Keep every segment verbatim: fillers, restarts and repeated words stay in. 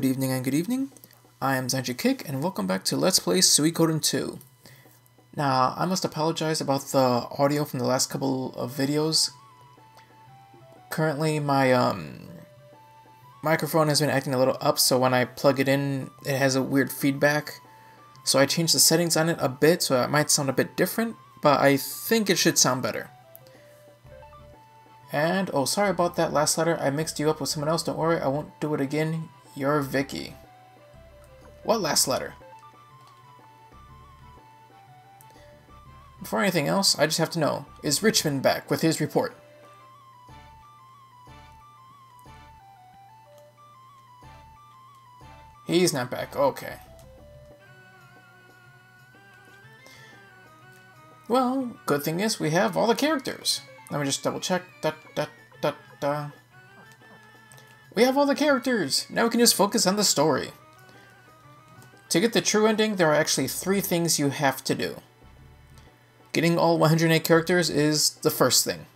Good evening and good evening. I am Zanji Kick and welcome back to Let's Play Suikoden two. Now, I must apologize about the audio from the last couple of videos. Currently, my um, microphone has been acting a little up, so when I plug it in, it has a weird feedback. So I changed the settings on it a bit, so it might sound a bit different, but I think it should sound better. And, oh, sorry about that last letter. I mixed you up with someone else. Don't worry, I won't do it again. You're Vicky. What last letter? Before anything else, I just have to know, is Richmond back with his report? He's not back. Okay. Well, good thing is we have all the characters. Let me just double check. Da, da, da, da. We have all the characters! Now we can just focus on the story. To get the true ending, there are actually three things you have to do. Getting all one hundred eight characters is the first thing.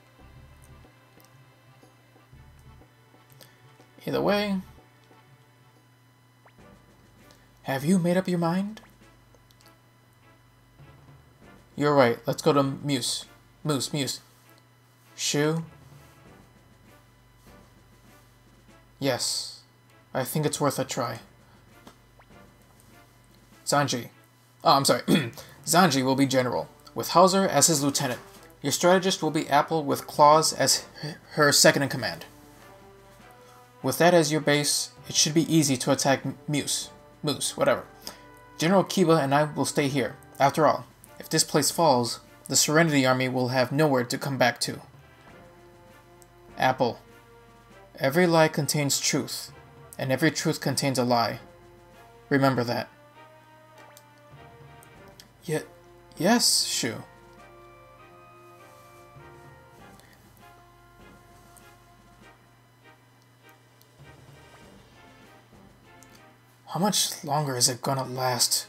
Either way... Have you made up your mind? You're right. Let's go to Muse. Muse, Muse. Shu? Yes. I think it's worth a try. Zanji. Oh, I'm sorry. Zanji will be general, with Hauser as his lieutenant. Your strategist will be Apple, with Claus as her second-in-command. With that as your base, it should be easy to attack Muse. Muse, whatever. General Kiba and I will stay here. After all, if this place falls, the Serenity Army will have nowhere to come back to. Apple. Every lie contains truth, and every truth contains a lie. Remember that. Ye- yes, Shu. How much longer is it gonna last,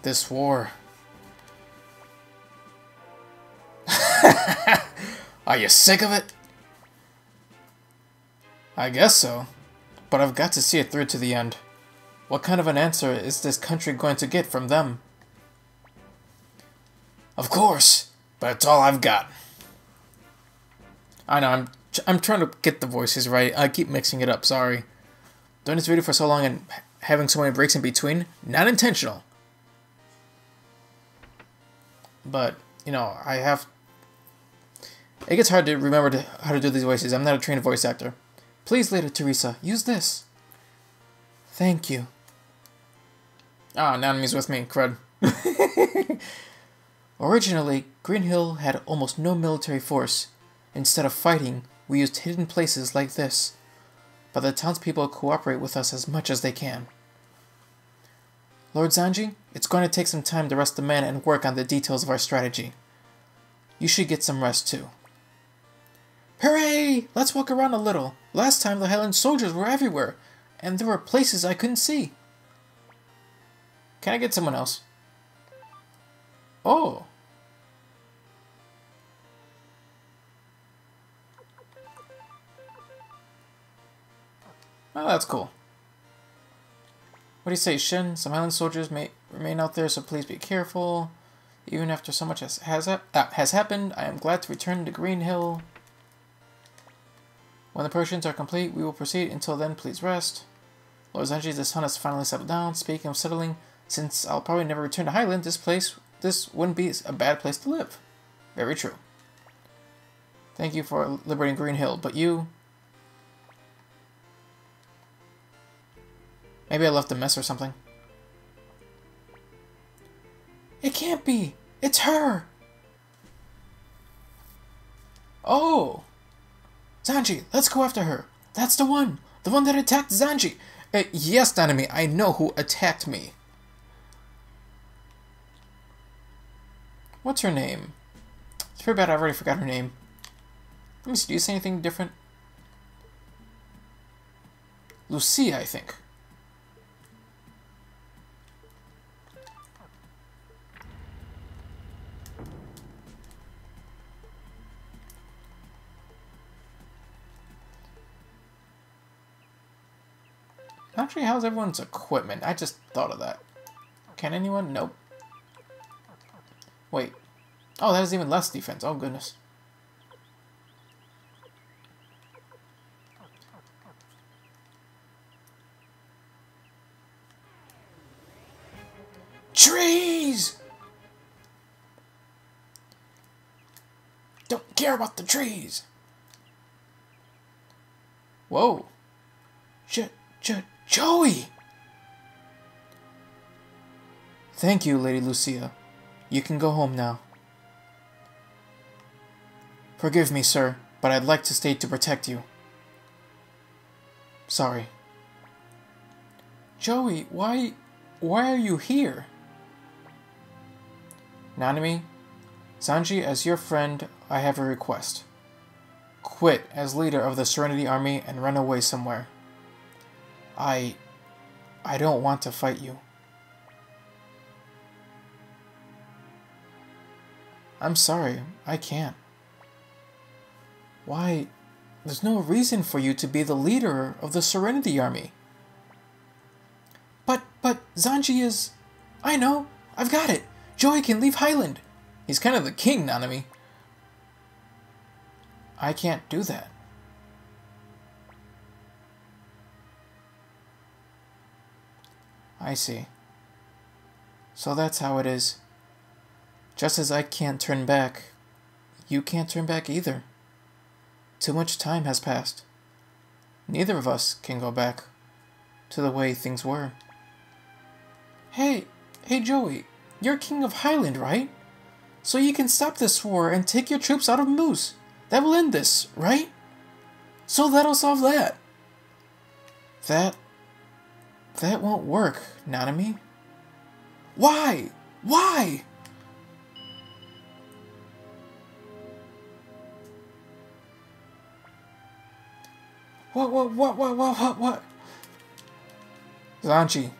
this war? Are you sick of it? I guess so, but I've got to see it through to the end. What kind of an answer is this country going to get from them? Of course, but it's all I've got. I know, I'm I'm trying to get the voices right. I keep mixing it up, sorry. Doing this video for so long and having so many breaks in between, not intentional. But, you know, I have... It gets hard to remember to, how to do these voices. I'm not a trained voice actor. Please later, Teresa. Use this. Thank you. Ah, oh, Nanami's with me. Crud. Originally, Greenhill had almost no military force. Instead of fighting, we used hidden places like this. But the townspeople cooperate with us as much as they can. Lord Zanji, it's going to take some time to rest the men and work on the details of our strategy. You should get some rest too. Hooray! Let's walk around a little. Last time the Highland soldiers were everywhere, and there were places I couldn't see. Can I get someone else? Oh. Oh, that's cool. What do you say, Shin? Some Highland soldiers may remain out there, so please be careful. Even after so much has has, ha ah, has happened, I am glad to return to Greenhill. When the preparations are complete, we will proceed. Until then, please rest. Lord Zanji, the sun has finally settled down. Speaking of settling, since I'll probably never return to Highland, this place, this wouldn't be a bad place to live. Very true. Thank you for liberating Greenhill, but you... Maybe I left a mess or something. It can't be! It's her! Oh! Zanji, let's go after her! That's the one! The one that attacked Zanji! Uh, yes, Nanami, I know who attacked me. What's her name? It's pretty bad I already forgot her name. Let me see, do you say anything different? Lucia, I think. Actually, how's everyone's equipment? I just thought of that. Can anyone? Nope. Wait. Oh, that is even less defense. Oh, goodness. Trees! Don't care about the trees! Whoa. J-J-Jowy! Thank you, Lady Lucia. You can go home now. Forgive me, sir, but I'd like to stay to protect you. Sorry. Jowy, why... why are you here? Nanami, Zanji, as your friend, I have a request. Quit as leader of the Serenity Army and run away somewhere. I... I don't want to fight you. I'm sorry, I can't. Why, there's no reason for you to be the leader of the Serenity Army. But, but, Zanji is... I know, I've got it. Jowy can leave Highland. He's kind of the king, Nanami. I can't do that. I see. So that's how it is. Just as I can't turn back, you can't turn back either. Too much time has passed. Neither of us can go back to the way things were. Hey, hey Jowy, you're king of Highland, right? So you can stop this war and take your troops out of Muse. That will end this, right? So that'll solve that. That... that won't work, Nanami. Why? Why? What, what, what, what, what, what, what? Zanji,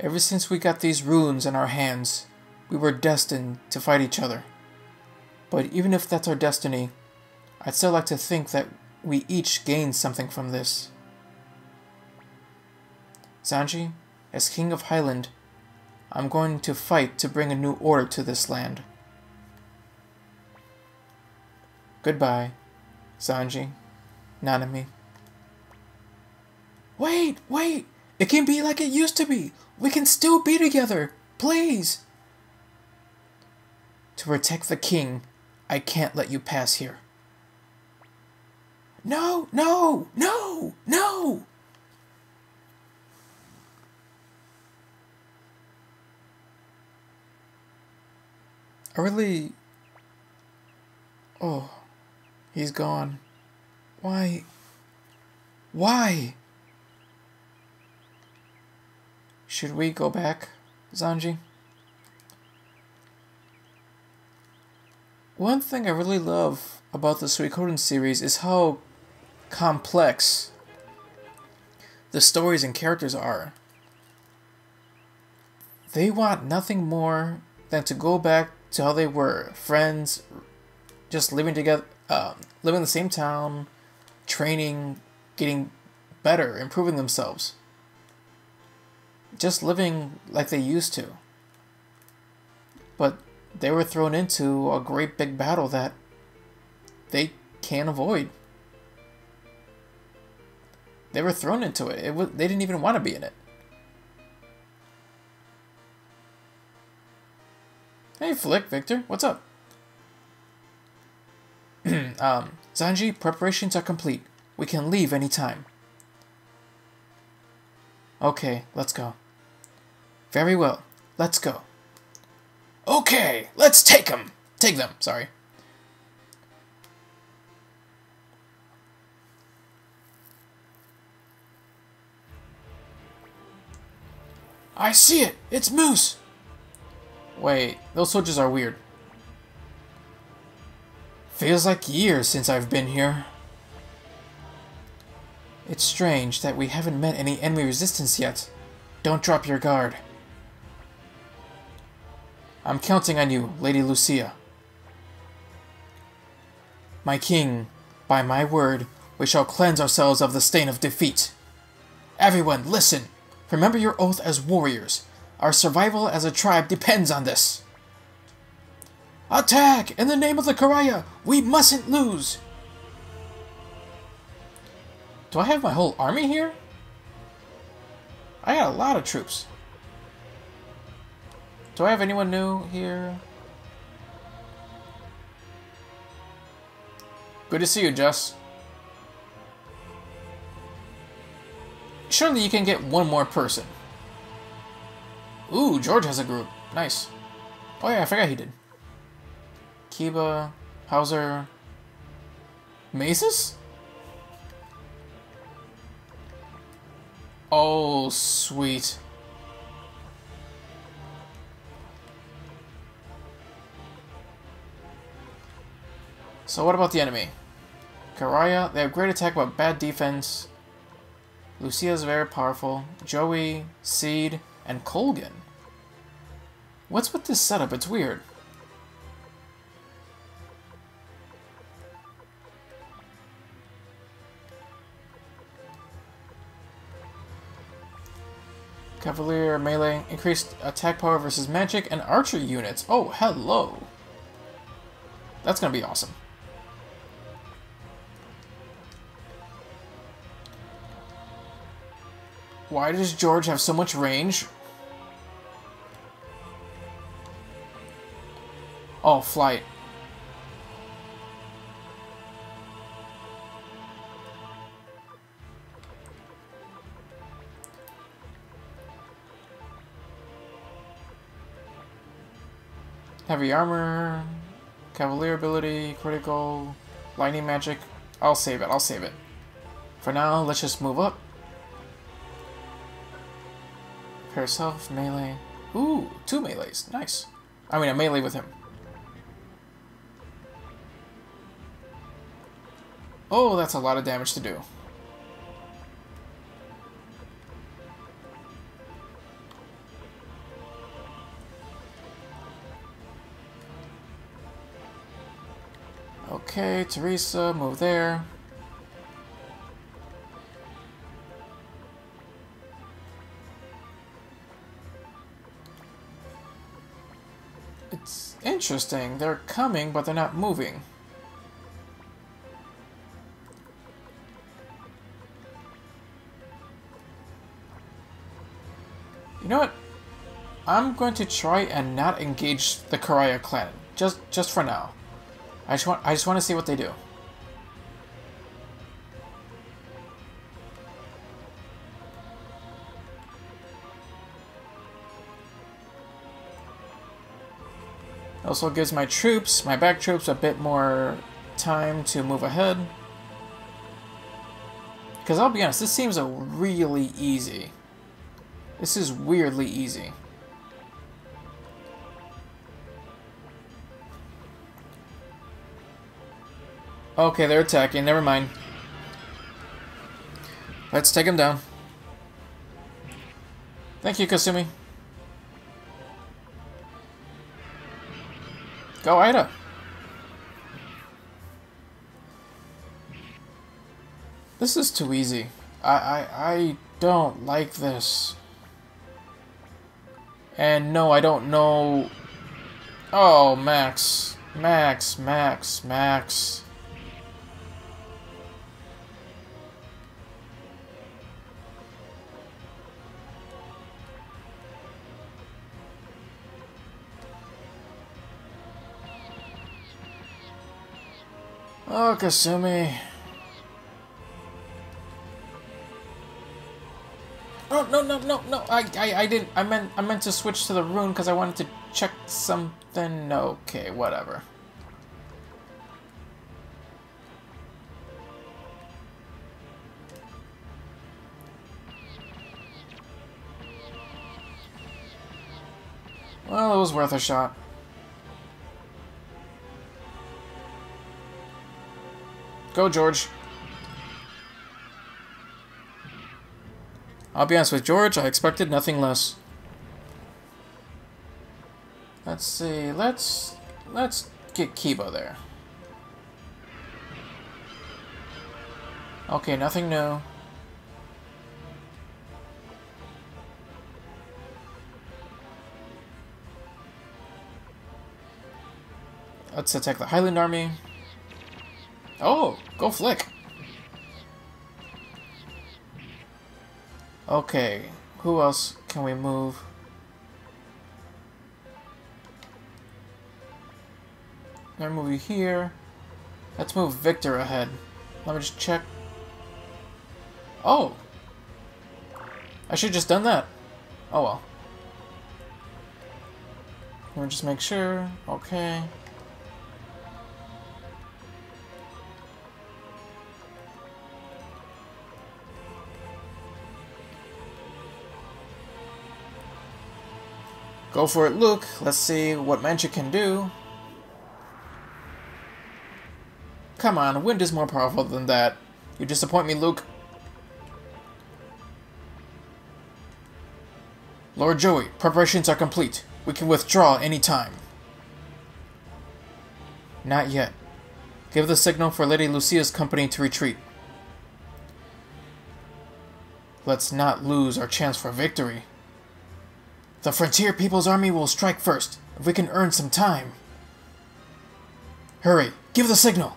ever since we got these runes in our hands, we were destined to fight each other. But even if that's our destiny, I'd still like to think that we each gain something from this. Zanji, as King of Highland, I'm going to fight to bring a new order to this land. Goodbye, Zanji, Nanami. Wait, wait! It can be like it used to be! We can still be together! Please! To protect the king, I can't let you pass here. No, no, no, no! I really... oh, he's gone. Why? Why? Should we go back, Zanji? One thing I really love about the Suikoden series is how complex the stories and characters are. They want nothing more than to go back to how they were. Friends, just living together, uh, living in the same town, training, getting better, improving themselves. Just living like they used to. But they were thrown into a great big battle that they can't avoid. They were thrown into it. It was, they didn't even want to be in it. Hey, Flick, Victor, what's up? um, Zanji, preparations are complete. We can leave anytime. Okay, let's go. Very well, let's go. Okay, let's take them. Take them, sorry. I see it! It's Muse! Wait, those soldiers are weird. Feels like years since I've been here. It's strange that we haven't met any enemy resistance yet. Don't drop your guard. I'm counting on you, Lady Lucia. My king, by my word, we shall cleanse ourselves of the stain of defeat. Everyone, listen. Remember your oath as warriors. Our survival as a tribe depends on this. Attack! In the name of the Karaya! We mustn't lose! Do I have my whole army here? I got a lot of troops. Do I have anyone new here? Good to see you, Jess. Surely you can get one more person. Ooh, George has a group. Nice. Oh yeah, I forgot he did. Kiba, Hauser, Mazes? Oh, sweet. So what about the enemy? Karaya, they have great attack but bad defense. Lucia is very powerful. Jowy, Seed, and Colgan. What's with this setup? It's weird. Cavalier, melee, increased attack power versus magic, and archer units. Oh, hello. That's gonna be awesome. Why does George have so much range? Oh, flight. Heavy armor, cavalier ability, critical, lightning magic. I'll save it, I'll save it. For now, let's just move up. Herself, melee. Ooh, two melees. Nice. I mean, a melee with him. Oh, that's a lot of damage to do. Okay, Teresa, move there. It's interesting. They're coming, but they're not moving. You know what? I'm going to try and not engage the Karaya clan just just for now. I just want I just want to see what they do. Also gives my troops, my back troops, a bit more time to move ahead. Because I'll be honest, this seems a really easy. This is weirdly easy. Okay, they're attacking. Never mind. Let's take them down. Thank you, Kasumi. Go, Ida! This is too easy. I, I, I don't like this. And no, I don't know... Oh, Max. Max, Max, Max. Oh, Kasumi. Oh, no, no, no, no. I, I, I didn't. I meant, I meant to switch to the rune because I wanted to check something. Okay, whatever. Well, it was worth a shot. Go, George. I'll be honest with George, I expected nothing less. Let's see, let's... Let's get Kiba there. Okay, nothing new. Let's attack the Highland Army. Oh, go Flick! Okay, who else can we move? Let me move you here. Let's move Victor ahead. Let me just check. Oh! I should've just done that. Oh well. Let me just make sure. Okay. Go for it, Luke. Let's see what magic can do. Come on, wind is more powerful than that. You disappoint me, Luke. Lord Jowy, preparations are complete. We can withdraw any time. Not yet. Give the signal for Lady Lucia's company to retreat. Let's not lose our chance for victory. The Frontier People's Army will strike first, if we can earn some time. Hurry, give the signal!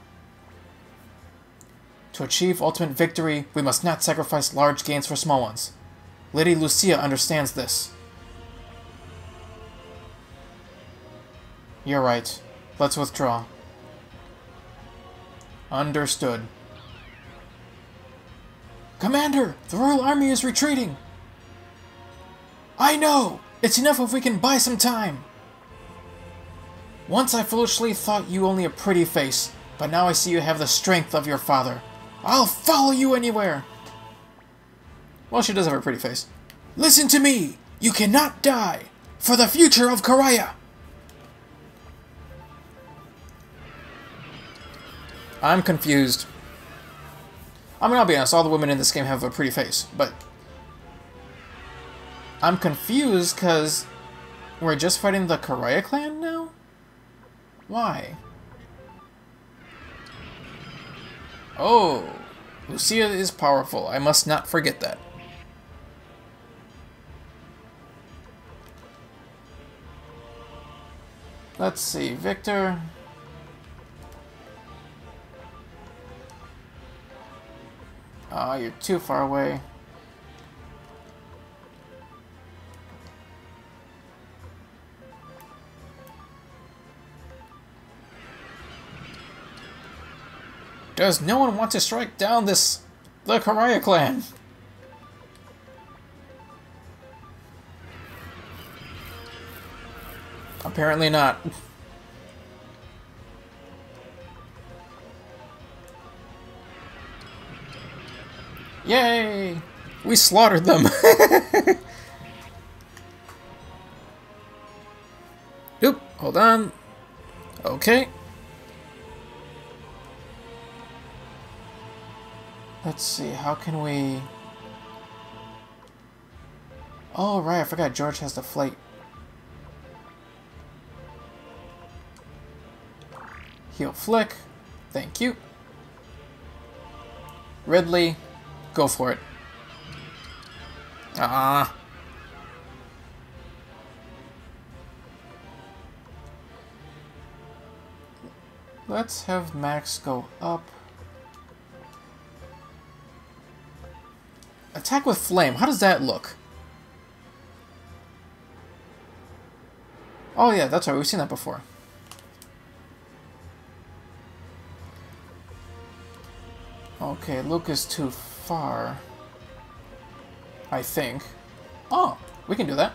To achieve ultimate victory, we must not sacrifice large gains for small ones. Lady Lucia understands this. You're right. Let's withdraw. Understood. Commander, the Royal Army is retreating! I know! It's enough if we can buy some time! Once I foolishly thought you only a pretty face, but now I see you have the strength of your father. I'll follow you anywhere! Well, she does have a pretty face. Listen to me! You cannot die! For the future of Karaya! I'm confused. I mean, I'll be honest, all the women in this game have a pretty face, but... I'm confused because we're just fighting the Karaya clan now? Why? Oh, Lucia is powerful. I must not forget that. Let's see, Victor. Ah, oh, you're too far away. Does no one want to strike down this... the Karaya clan? Apparently not. Yay! We slaughtered them! Oop, hold on. Okay. Let's see, how can we... Oh, right, I forgot George has the flight. Heal Flick. Thank you. Ridley, go for it. Ah. Let's have Max go up. Attack with flame. How does that look? Oh yeah, that's right. We've seen that before. Okay, Luke is too far. I think. Oh, we can do that.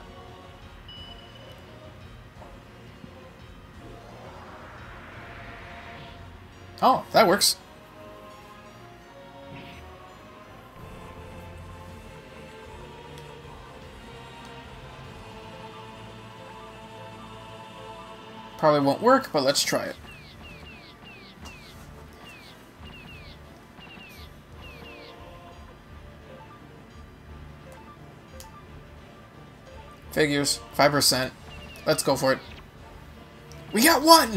Oh, that works. Probably won't work, but let's try it. Figures, five percent. Let's go for it. We got one!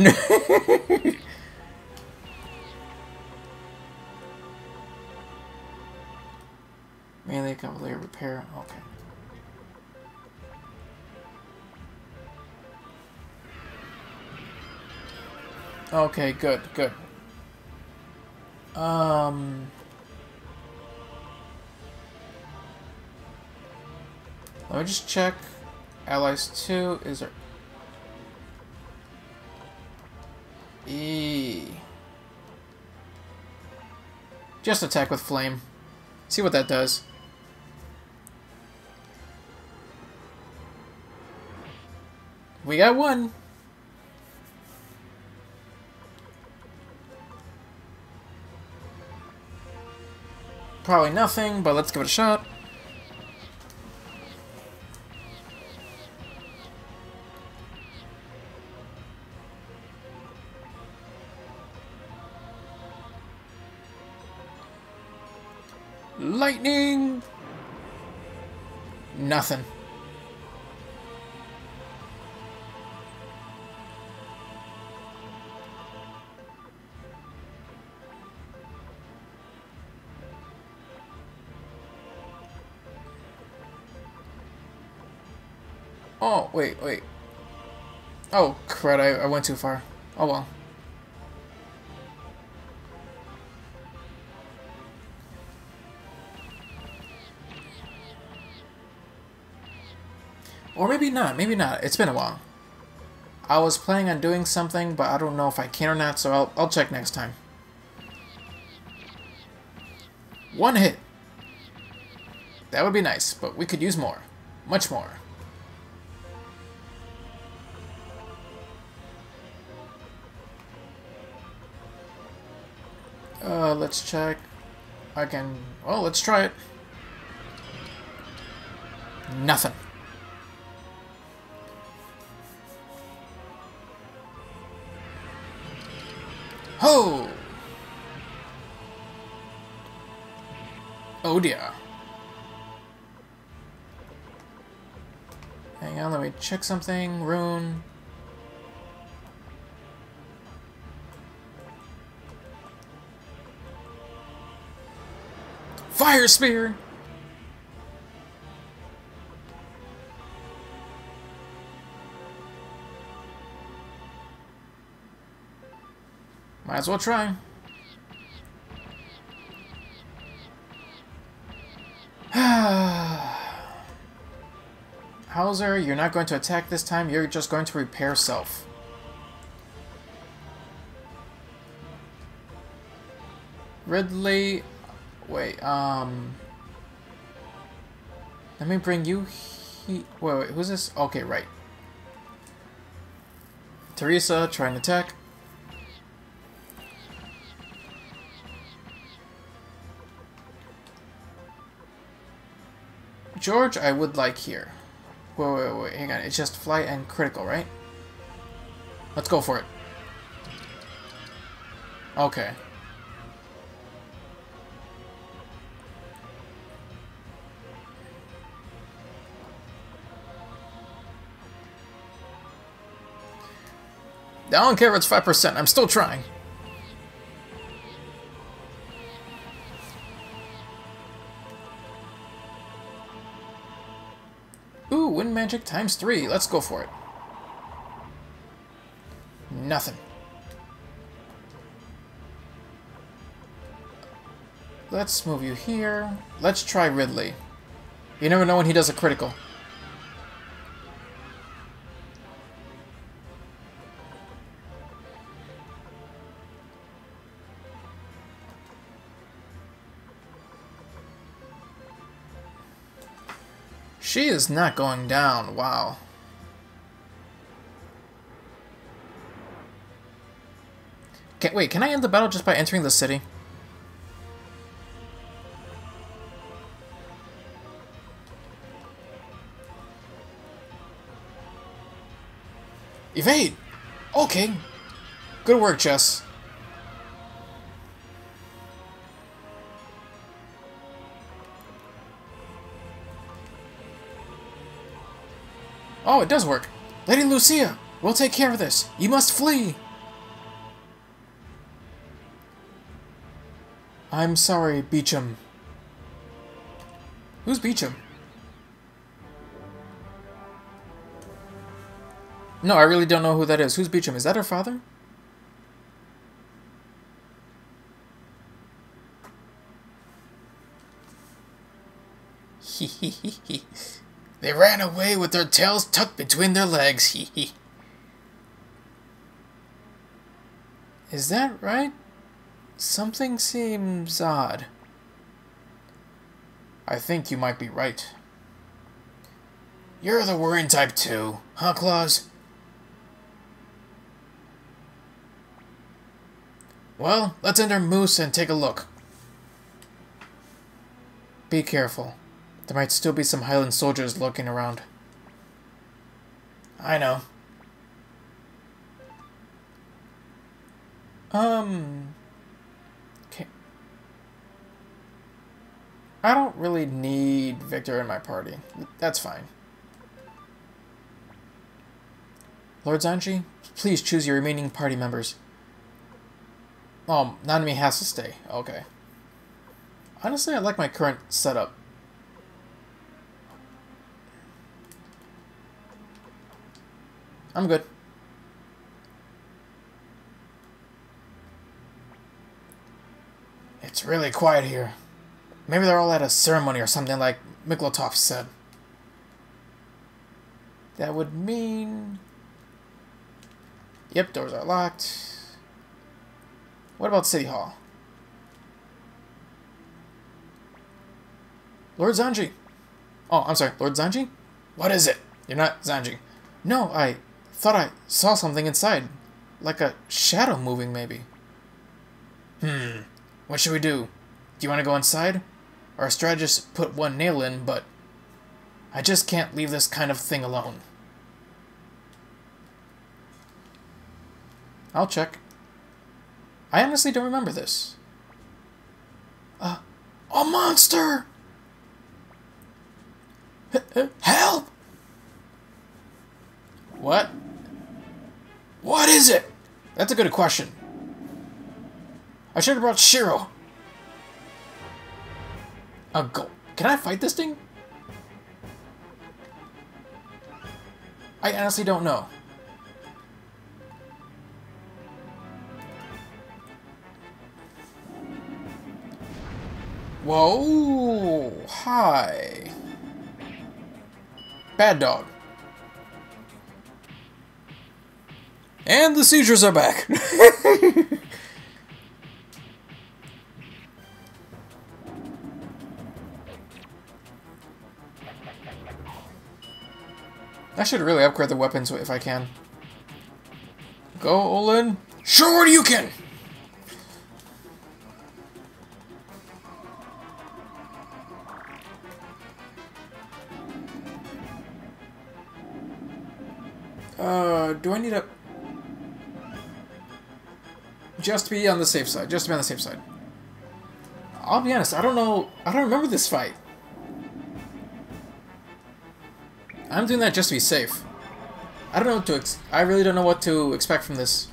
Melee, cavalier, repair, okay. Okay, good, good. Um... Let me just check. Allies two, is there... E. Just attack with flame. See what that does. We got one. Probably nothing, but let's give it a shot. Lightning! Nothing. Oh, wait, wait. Oh, crud, I, I went too far. Oh, well. Or maybe not, maybe not. It's been a while. I was planning on doing something, but I don't know if I can or not, so I'll, I'll check next time. One hit. That would be nice, but we could use more. Much more. Uh, let's check. I can... Well, let's try it. Nothing. Ho! Oh dear. Hang on, let me check something. Rune. Fire spear! Might as well try. Hauser, you're not going to attack this time, you're just going to repair self. Ridley... Wait, um... Let me bring you he... Wait, wait, who's this? Okay, right. Teresa, try and attack. George, I would like here. Wait, wait, wait, hang on. It's just flight and critical, right? Let's go for it. Okay. I don't care if it's five percent. I'm still trying. Ooh, wind magic times three. Let's go for it. Nothing. Let's move you here. Let's try Ridley. You never know when he does a critical. She is not going down, wow. Can't, wait, can I end the battle just by entering the city? Evade! Okay. Good work, Jess. Oh, it does work. Lady Lucia, we'll take care of this. You must flee. I'm sorry, Beecham. Who's Beecham? No, I really don't know who that is. Who's Beecham? Is that her father? Hee hee hee hee. They ran away with their tails tucked between their legs. Hee hee. Is that right? Something seems odd. I think you might be right. You're the worrying type too, huh, Claus? Well, let's enter Moose and take a look. Be careful. There might still be some Highland soldiers looking around. I know. Um... Okay. I don't really need Victor in my party. That's fine. Lord Zanji, please choose your remaining party members. Oh, Nanami has to stay. Okay. Honestly, I like my current setup. I'm good. It's really quiet here. Maybe they're all at a ceremony or something like Miklotov said. That would mean... Yep, doors are locked. What about City Hall? Lord Zanji! Oh, I'm sorry, Lord Zanji? What is it? You're not Zanji. No, I... thought I saw something inside. Like a shadow moving, maybe. Hmm. What should we do? Do you want to go inside? Our strategist put one nail in, but... I just can't leave this kind of thing alone. I'll check. I honestly don't remember this. Uh... A monster! Help! What? What is it? That's a good question. I should have brought Shiro. A go. Can I fight this thing? I honestly don't know. Whoa! Hi. Bad dog. And the seizures are back. I should really upgrade the weapons if I can. Go, Olin. Sure you can. Uh, do I need a... Just be on the safe side. Just be on the safe side. I'll be honest, I don't know... I don't remember this fight. I'm doing that just to be safe. I don't know what to ex... I really don't know what to expect from this.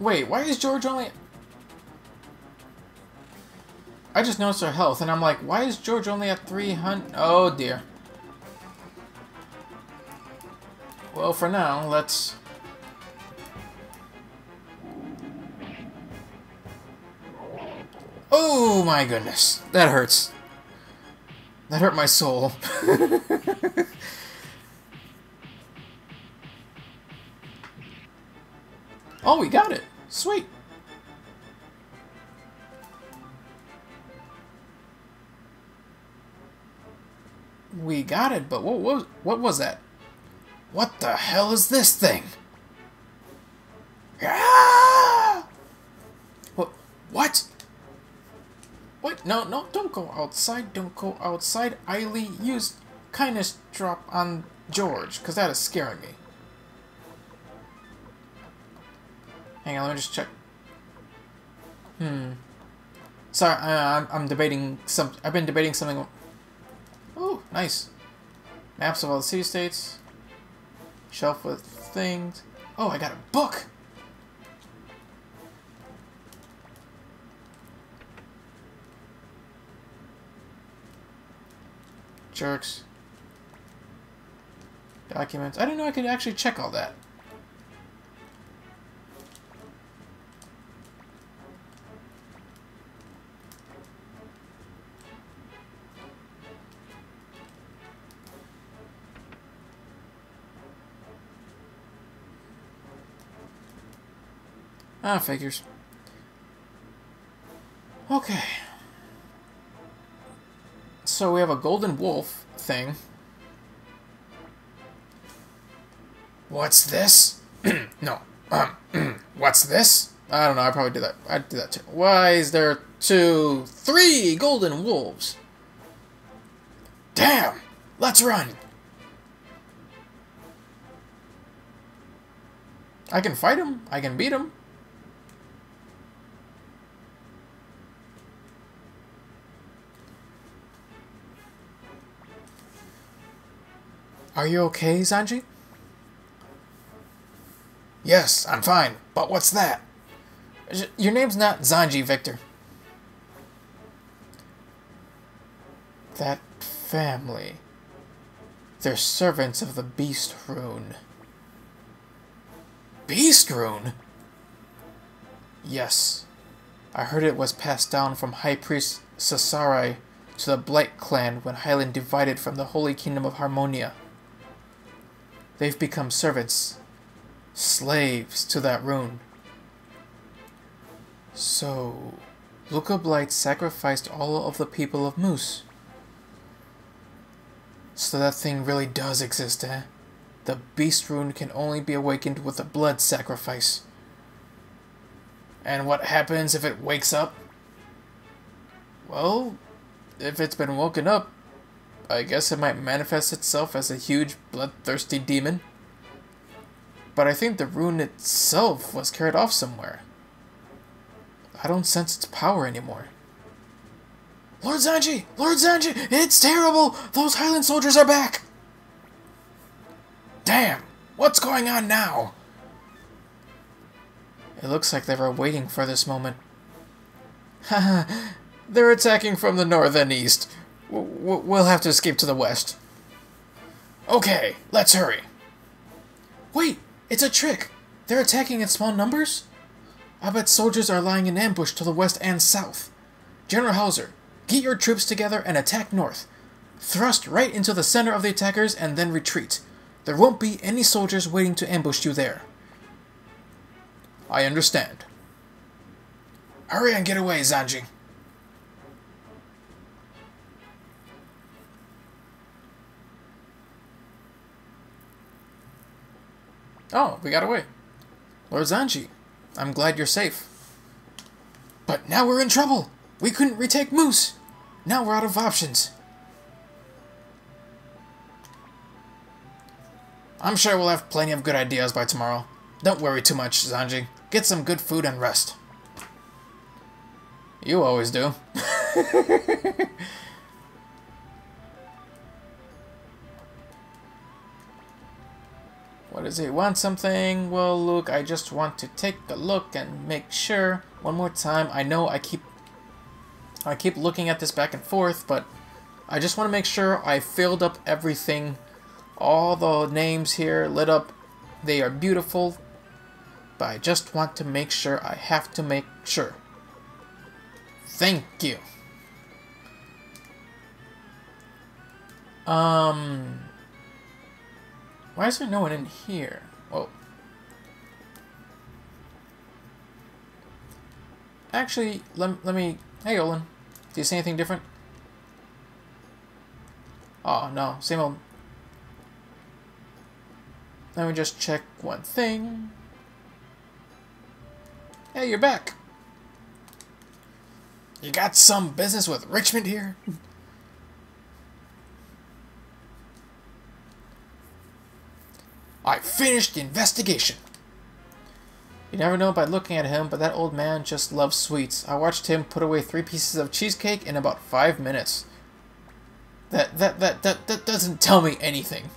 Wait, why is George only... I just noticed her health, and I'm like, why is George only at three hundred? Oh, dear. Well, for now, let's... Oh, my goodness. That hurts. That hurt my soul. Oh, we got it. Sweet. We got it, but what was what was that? What the hell is this thing? Ah! What? What? What? No, no! Don't go outside! Don't go outside! Ailey, use kindness drop on George, cause that is scaring me. Hang on, let me just check. Hmm. Sorry, uh, I'm, I'm debating some. I've been debating something. Oh, nice. Maps of all the city-states. Shelf with things. Oh, I got a book! Jerks. Documents. I didn't know I could actually check all that. Ah, figures. Okay. So we have a golden wolf thing. What's this? No. Um, what's this? I don't know. I probably did that. I did that too. Why is there two, three golden wolves? Damn! Let's run! I can fight him. I can beat him. Are you okay, Zanji? Yes, I'm fine, but what's that? Your name's not Zanji, Victor. That family. They're servants of the Beast Rune. Beast Rune? Yes. I heard it was passed down from High Priest Sasarai to the Blight clan when Highland divided from the Holy Kingdom of Harmonia. They've become servants, slaves to that rune. So, Luca Blight sacrificed all of the people of Muse. So that thing really does exist, eh? The Beast Rune can only be awakened with a blood sacrifice. And what happens if it wakes up? Well, if it's been woken up, I guess it might manifest itself as a huge, bloodthirsty demon. But I think the rune itself was carried off somewhere. I don't sense its power anymore. Lord Zanji! Lord Zanji! It's terrible! Those Highland soldiers are back! Damn! What's going on now? It looks like they were waiting for this moment. Haha, they're attacking from the north and east. We'll have to escape to the west. Okay, let's hurry. Wait, it's a trick. They're attacking in small numbers? I bet soldiers are lying in ambush to the west and south. General Hauser, get your troops together and attack north. Thrust right into the center of the attackers and then retreat. There won't be any soldiers waiting to ambush you there. I understand. Hurry and get away, Zanji. Oh, we got away. Lord Zanji, I'm glad you're safe. But now we're in trouble! We couldn't retake Muse! Now we're out of options. I'm sure we'll have plenty of good ideas by tomorrow. Don't worry too much, Zanji. Get some good food and rest. You always do. What does he want? Something? Well, Luke, I just want to take a look and make sure one more time. I know I keep I keep looking at this back and forth, but I just want to make sure I filled up everything. All the names here lit up. They are beautiful, but I just want to make sure. I have to make sure. Thank you. Um... Why is there no one in here? Whoa. Actually, let, let me... Hey, Olin. Do you see anything different? Oh, no. Same old... Let me just check one thing. Hey, you're back. You got some business with Richmond here? I finished the investigation. You never know by looking at him, but that old man just loves sweets. I watched him put away three pieces of cheesecake in about five minutes. That that that that, that doesn't tell me anything.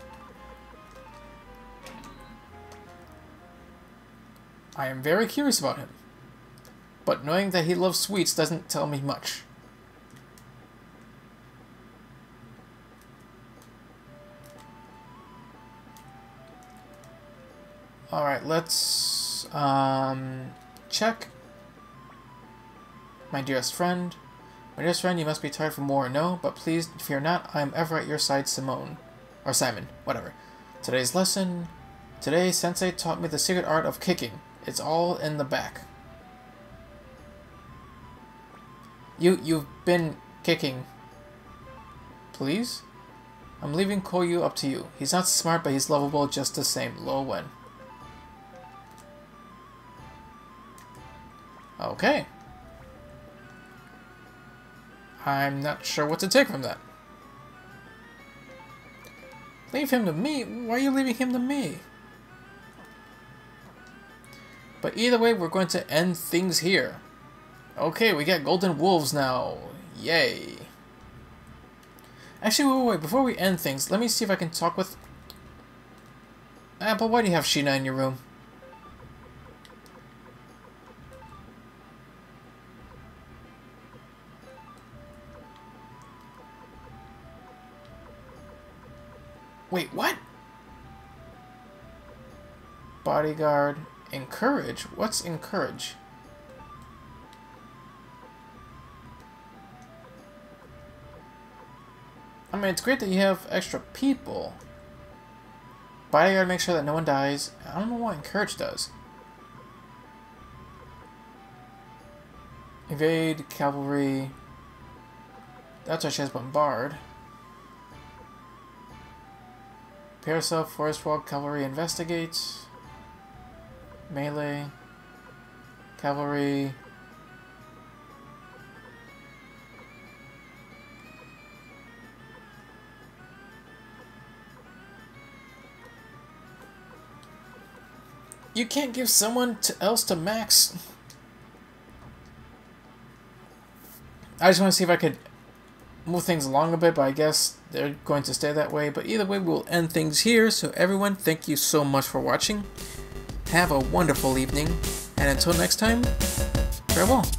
I am very curious about him, but knowing that he loves sweets doesn't tell me much. Alright, let's um, check. My dearest friend. My dearest friend, you must be tired from war, no? But please, fear not, I am ever at your side, Simone. Or Simon, whatever. Today's lesson. Today, Sensei taught me the secret art of kicking. It's all in the back. You, you've been kicking. Please? I'm leaving Koryu up to you. He's not smart, but he's lovable just the same. Lo Wen. Okay. I'm not sure what to take from that. Leave him to me? Why are you leaving him to me? But either way, we're going to end things here. Okay, we got golden wolves now. Yay. Actually, wait, wait, before we end things, let me see if I can talk with... Apple, why do you have Sheena in your room? Wait, what? Bodyguard. Encourage? What's encourage? I mean, it's great that you have extra people. Bodyguard, make sure that no one dies. I don't know what encourage does. Evade, cavalry. That's why she has bombard. Prepare yourself, forest wall, cavalry, investigate. Melee. Cavalry. You can't give someone to, else to Max. I just want to see if I could move things along a bit, but I guess they're going to stay that way. But either way, we'll end things here. So everyone, thank you so much for watching. Have a wonderful evening, and until next time, farewell.